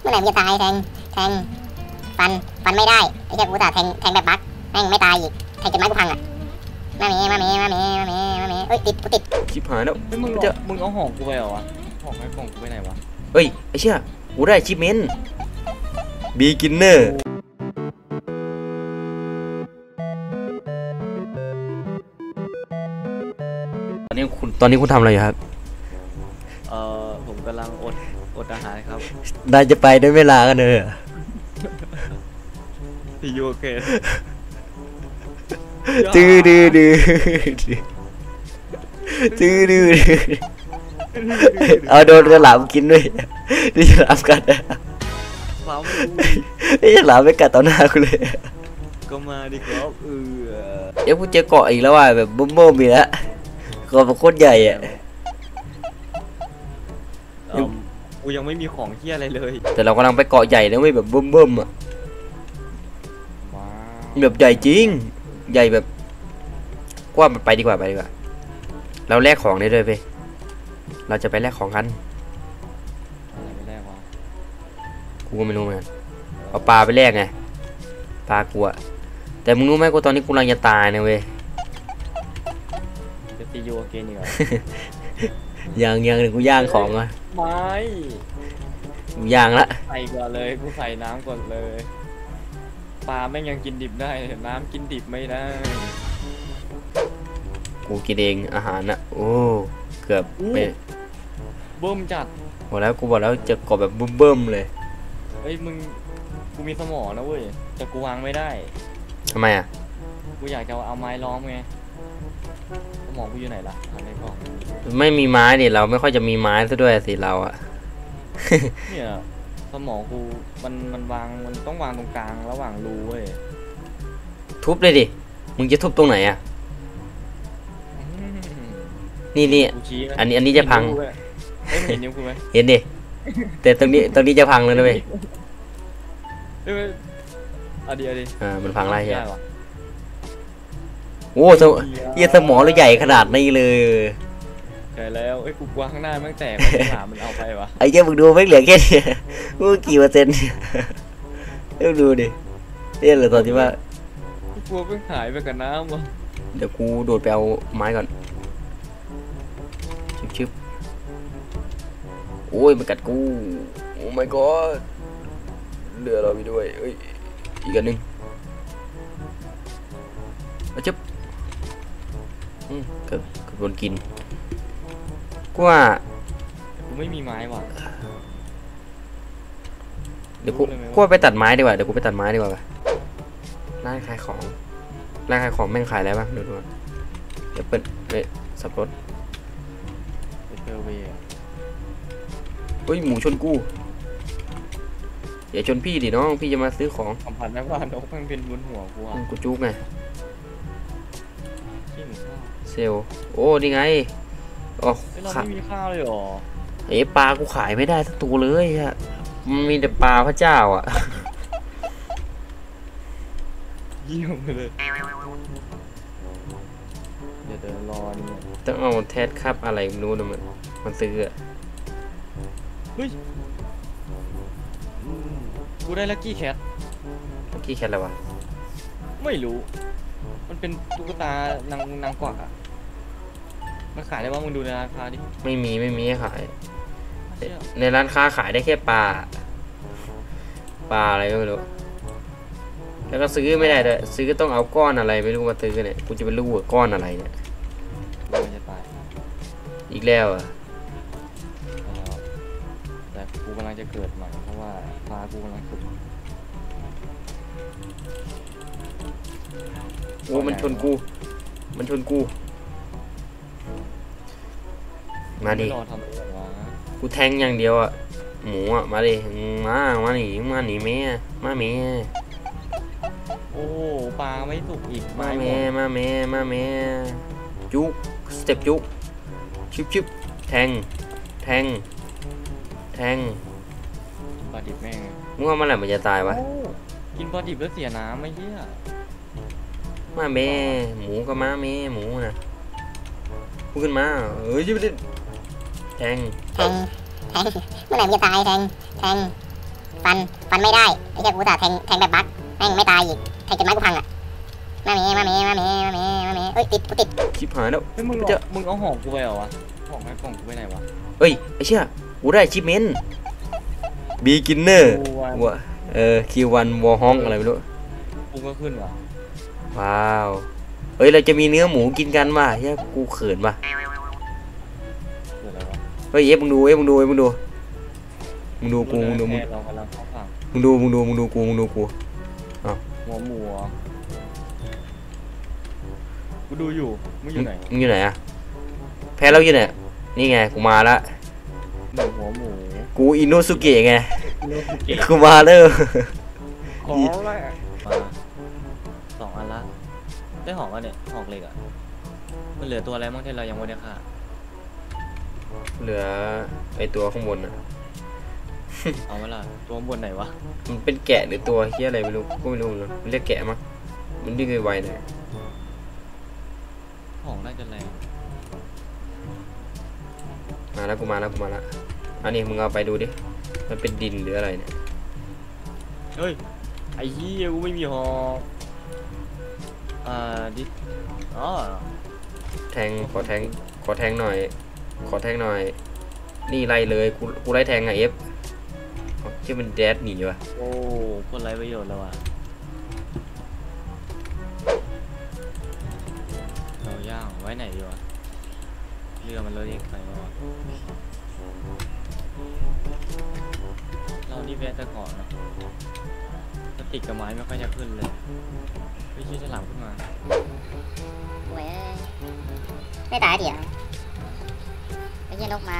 เมื่อไหร่มึงจะตายแทงฟันไม่ได้ไอ้เจ้ากูตาแทงแบบบั๊กแม่งไม่ตายอีกแทงจนไม้กูพังอ่ะมาเมเอ้ยติดชิบหายแล้วมึงเอาหอกกูไปเหรอวะหอกไม้ฟองกูไปไหนวะเฮ้ยไอ้เชี่ยกูได้ชิปเมนบีกินเนอร์ตอนนี้คุณทำอะไรอยู่ครับผมกำลังอดอาหารครับได้จะไปได้เวลากันเนอะพี่ยูโอเคดื้อเอาโดนกระหล่ำกินด้วยนี่จะหล่ำกัดนะนี่จะหล่ำไม่กัดต่อหน้ากูเลยก็มาดิครับเดี๋ยวกูเจอเกาะอีกแล้วว่ะแบบบุ้มๆมีแล้วเกาะมันโคตรใหญ่อ่ะกูยังไม่มีของเหี้ยอะไรเลยแต่เรากำลังไปเกาะใหญ่แล้วไม่แบบบุ้มๆอ่ะแบบใหญ่จริงใหญ่แบบกว่ามันไปดีกว่าเราแลกของได้เลยเว้ยเราจะไปแลกของกันไปแลกวะกูก็ไม่รู้เหมือนกันเอาปลาไปแลกไงปลากลัวแต่มึงรู้ไหมกูตอนนี้กูกำลังจะตายนะเว้ยจะตียูเกนอีกเหรอ ยังกูย่างของอ่ะไม่กูย่างละใส่ก่อนเลยกูใส่น้ำก่อนเลยปลาแม่งยังกินดิบได้น้ำกินดิบไม่ได้กูกินเองอาหารน่ะโอ้เกือบไปบึ้มจัดหมดแล้วกูบอกแล้วจะกรอบแบบบึ้มเลยเฮ้ยมึงกูมีสมองนะเว้ยแต่กูวางไม่ได้ทำไมอ่ะกูอยากจะเอาไม้ล้อมไงสมองกูอยู่ไหนล่ะหาไม่พอไม่มีไม้ดิเราไม่ค่อยจะมีไม้ซะด้วยสิเราอ่ะเนี่ยสมองกูมันต้องวางตรงกลางระหว่างรูเว้ยทุบเลยดิมึงจะทุบตรงไหนอ่ะนี่อันนี้จะพังเห็นนิ้วกูไหมเห็นดิแต่ตรงนี้จะพังเลยนะเว้ยเอาดิมันพังไรใช่ไหมโอ้สมองเราใหญ่ขนาดนี้เลยใช่แล้วไอ้กูวางข้างหน้าแม่งแตกไม่ถามมันเอาไปวะไอ้เจ้ามึงดูไม่เหลือแค่เนี่ยกูกี่เปอร์เซ็นต์เอ้าดูดิเนี่ยเหลือตอนที่ว่ากูเพิ่งหายไปกับน้ำวะเดี๋ยวกูโดดไปเอาไม้ก่อนชิบโอ้ยมันกัดกูโอ้ my god เหลือเราไปด้วยเอ้ยอีกอันหนึ่งเอาชิบเกือบโดนกินกูว่ากูไม่มีไม้ว่ะเดี๋ยวกูไปตัดไม้ดีกว่าร้านขายของแม่งขายอะไรบ้างดูเดี๋ยวเปิดสับปะรดเฮ้ยหมูชนกูอย่าชนพี่ดิน้องพี่จะมาซื้อของสัมผัสได้ว่าน้องมันเป็นบนหัวกูอ่ะกูจุกไงเซลโอ้นี่ไงอ๋อเราไม่มีข้าวเลยหรอไอปลากูขายไม่ได้สักตัวเลยอะมันมีแต่ปลาพระเจ้าอ่ะยิ่งไปเลยเดี๋ยวรอนี่ต้องเอาแทสครับอะไรไม่รู้นะมันซื้ออะเฮ้ยกูได้ลักกี้แคทอะไรวะไม่รู้มันเป็นตุ๊กตานางกวักอะมันขายได้ว่ามึงดูในร้านค้าดิไม่มีขายในร้านค้าขายได้แค่ปลาอะไรก็ไม่รู้แล้วก็ซื้อไม่ได้เลยซื้อก็ต้องเอาก้อนอะไรไม่รู้มาซื้อเนี่ยกูจะเป็นลูกหัวก้อนอะไรเนี่ยอีกแล้วอ่ะแต่กูกำลังจะเกิดใหม่เพราะว่าปลากูกำลังขึ้นโอ้มันชนกูมาดิกูแทงอย่างเดียวอ่ะหมูอ่ะมาดิมาหนีแม่โอ้ปลาไม่สุกอีกมาแม่จุกสเต็ปจุกชิบแทงปลาดิบแม่งมึงว่าเมื่อไหร่มันจะตายวะกินปลาดิบแล้วเสียน้ำไม่เหี้ยมาแม่หมูก็มาแม่หมูนะพูดขึ้นมาเอ้ยชิบดิแทง เมื่อไหร่มึงจะตายแทงฟันไม่ได้ไอ้แกกูตาแทงแบบบั๊กแม่งไม่ตายอีกแทงจนไม้กูพังอ่ะมาเมเอ้ยติดชิบหายแล้วมึงจะมึงเอาห่อกูไปเหรอวะห่อไม้กล่องกูไปไหนวะเอ้ยไอ้เชี่ยกูได้ชิปเมนบีกินเนอร์วะคิววันวอฮองอะไรไม่รู้กูก็ขึ้นวะว้าวเอ้ยเราจะมีเนื้อหมูกินกันมาเฮ้ยกูเขินมาเฮ้ยมึงดูกูอ้าวหัวหมูกูดูอยู่มึงอยู่ไหนอะแพ้แล้วอยู่ไหนนี่ไงกูมาละหัวหมูกูอินุสุเกะไงกูมาเด้อขอละสองอันละได้หอกกันเนี่ยหอกเล็กอ่ะมันเหลือตัวอะไรบ้างที่เรายังไม่ได้ฆ่าเหลือไอตัวข้างบนอ่ะเอาไว้ละตัวบนไหนวะมันเป็นแกะหรือตัวเฮี้ยอะไรไม่รู้ก็ไม่รู้เลยมันเรียกแกะมั้งมันดิ้นไวๆหน่อยหอกน่าจะแรงมาแล้วกูมาแล้วอันนี้มึงเอาไปดูดิมันเป็นดินหรืออะไรเนี่ยเฮ้ยไอ้เหี้ยกูไม่มีหอกดิอ๋อแทงขอแทงหน่อยนี่ไรเลยกูไล่แทงไงเอฟที่มันแดดหนีวะโอ้คนไรประโยชน์แล้วอ่ะเราย่างไว้ไหนอยู่วะเรือมันเลยเองไปวะเรานี่แวะตะกอนนะจะติดกับไม้ไม่ค่อยจะขึ้นเลยไม่ใช่ฉลามขึ้นมาเว้ยไม่ตายดิอ่ะไอ้เหี้ยนกมา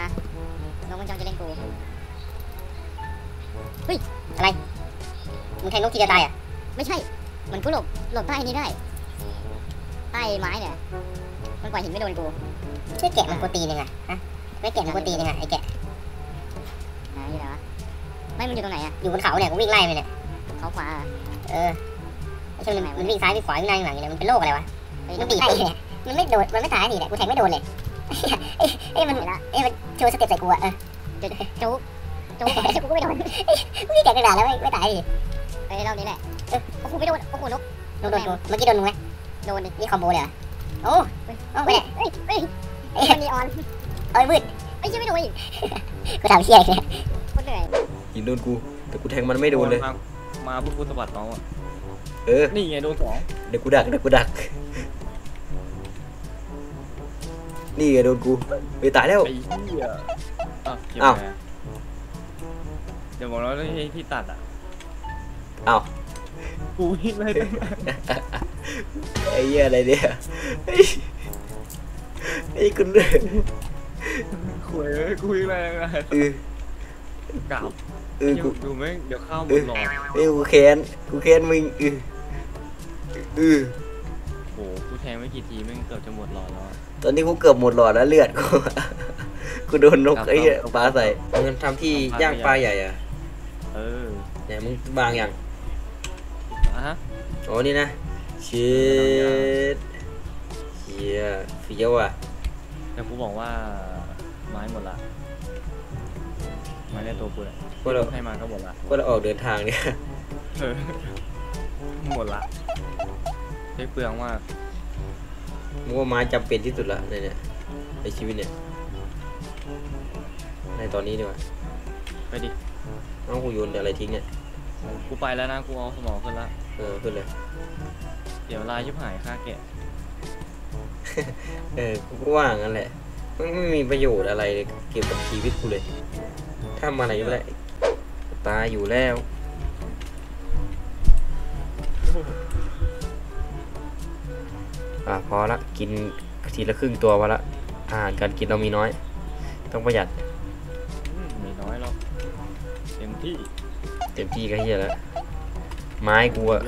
นกมันจ้องจะเล่นกูเฮ้ยอะไรมึงแทงนกทีเดียวตายอ่ะไม่ใช่มันกูหลบใต้นี้ได้ใต้ไม้เนี่ยมันกว่าหินไม่โดนกูไม่แกะมันกูตีนึงอ่ะฮะไอ้แกะอยู่ไหนวะไม่มันอยู่ตรงไหนอ่ะอยู่บนเขาเนี่ยกูวิ่งไล่ไปเนี่ยเขาขวาใช่มันวิ่งซ้ายวิ่งขวาวิ่งหน้าวิ่งหลังอย่างเงี้ยมันเป็นโรคอะไรวะมันตีไส้เนี่ยมันไม่โดนมันไม่ตายสิเนี่ยกูแทงไม่โดนเลยมันโชว์สเต็ปใส่กูอะโจ๊กไอ้เจ้ากูไม่โดนกูแกะกระดาษแล้วไม่ตายดิไอ้รอบนี้แหละโอ้โหไม่โดนโอ้โหนกโดนเมื่อกี้โดนมึงไหมโดนนี่คอมโบเลยเหรอโอ้โหเนี่ยไอ้นีออนเอ้ยมืดไอ้เจ้าไม่โดนอีกกูทำเชี่ยเลยคนเหนื่อยยิงโดนกูแต่กูแทงมันไม่โดนเลยมาพวกกูสะบัดน้องอะนี่ไงโดนสองเด็กกูดักนี่ไงโดนกูไปตายแล้วอ้าวเดี๋ยวบอกแล้วที่ตัดอ่ะอ้าวกูวิ่งเลยไอ้เหี้ยอะไรเนี่ยไอ้คุณเลยคุยอะไรกันกลับกูดูไหมเดี๋ยวข้าวหมดหลอดกูแค้นมึงโหกูแทงไม่กี่ทีแม่งเกือบจะหมดหลอดแล้วตอนนี้กูเกือบหมดหลอดแล้วเลือดกูโดนนกไอ้ปลาใส่มึงทำที่ย่างปลาใหญ่อะเนี่ยมึงบางอย่างอะฮะอ๋อนี่นะชิดเฮียฟิวอะแต่กูบอกว่าไม้หมดละไม้ในตัวกูก็ให้มาก็หมดละก็เราออกเดินทางเนี่ยหมดละได้เปลืองมากมึงว่าไม้จำเป็นที่สุดละเนี่ยในชีวิตเนี่ยในตอนนี้ดีกว่าไปดิน้องกูโยนอะไรทิ้งเนี่ยกูไปแล้วนะกูเอาสมองขึ้นละขึ้นเลยเดี๋ยวลายชิบหายค่าแกะกูว่างั้นแหละไม่มีประโยชน์อะไรเกี่ยวกับชีวิตกูเลยถ้ามาอะไรก็ได้ตายอยู่แล้วพอละกินทีละครึ่งตัวพอละอาหารการกินเรามีน้อยต้องประหยัดมีน้อยหรอกเต็มที่ก็เหี้ยแล้วไม้กูอะ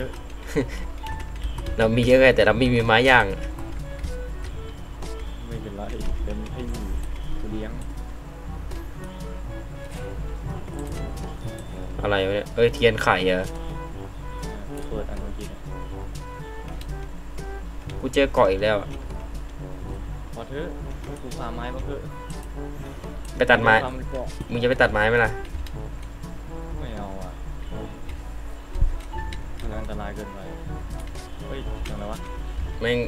เรามีเยอะไงแต่เราไม่มีไม้ย่างไม่เป็นไรเต็มที่กูเลี้ยงอะไรวะเนี่ยเทียนไข่เหรอเปิดอันเมื่อกี้กูเจอเกาะอีกแล้วพอเถอะกูพาไม้มาเถอะ ไปตัดไม้มึงจะไปตัดไม้ไหมล่ะไม่เอาอ่ะอันตรายเกินไปเฮ้ยยังไงวะแม่ง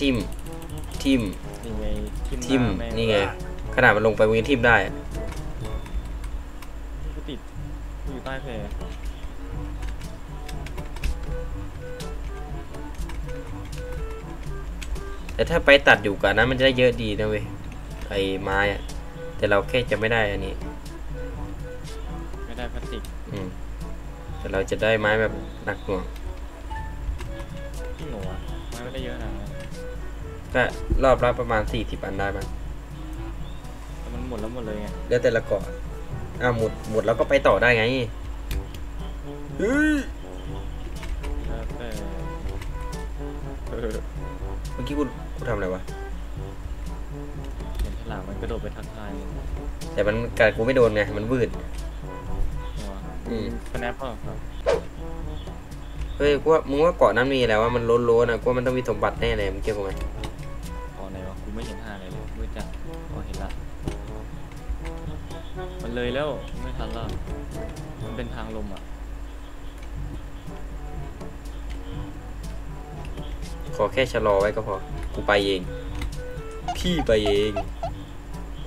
ทิมนี่ไงขนาดมันลงไปมึงยังทิมได้กูติดกูอยู่ใต้แพแต่ถ้าไปตัดอยู่กันนะมันจะได้เยอะดีนะเว้ยไอ้ไม้อะแต่เราแค่จะไม่ได้อันนี้ไม่ได้พลาสติกแต่เราจะได้ไม้แบบหนักหน่วงที่หนูอะไม้ไม่ได้เยอะนะก็รอบละประมาณ40อันได้มั้งแต่มันหมดแล้วหมดเลยไงแล้วแต่ละเกาะหมดแล้วก็ไปต่อได้ไงเมื่อกี้กูทำอะไรวะเห็นฉลามมันกระโดดไปทักทายแต่มันกัดกูไม่โดนไงมันวืดสแนปป่ะครับเฮ้ยกูว่ามึงว่าเกาะนั้นมีอะไรวะมันล้นๆนะกูว่ามันต้องมีสมบัติแน่เลยมึงเกี่ยวกับไหมเกาะไหนวะกูไม่เห็นหาอะไรเลยมืดจัดอ๋อเห็นละมันเลยแล้วไม่ทันละมันเป็นทางลมอ่ะขอแค่ชะลอไว้ก็พอกูไปเองพี่ไปเอง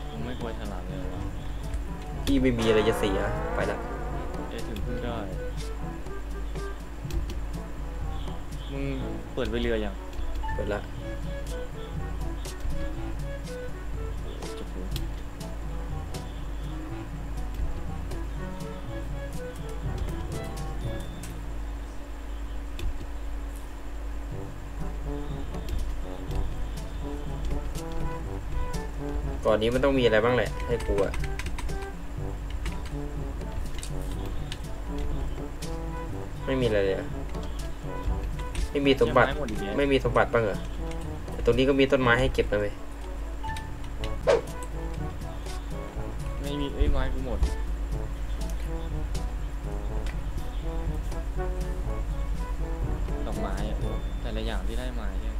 กูไม่กลัวฉลามเลยวะพี่ไม่มีอะไรจะเสียไปละจะถึงเพิ่งได้มึงเปิดไปเรือยังเปิดละก่อนนี้มันต้องมีอะไรบ้างแหละให้กูอะไม่มีอะไรเลยไม่มีสมบัติไม่มีสมบัติบ้างเหรอตรงนี้ก็มีต้นไม้ให้เก็บนะเว้ยไม่มีไอ้ไม้กูหมดดอกไม้อะแต่ละอย่างที่ได้มาเนี่ย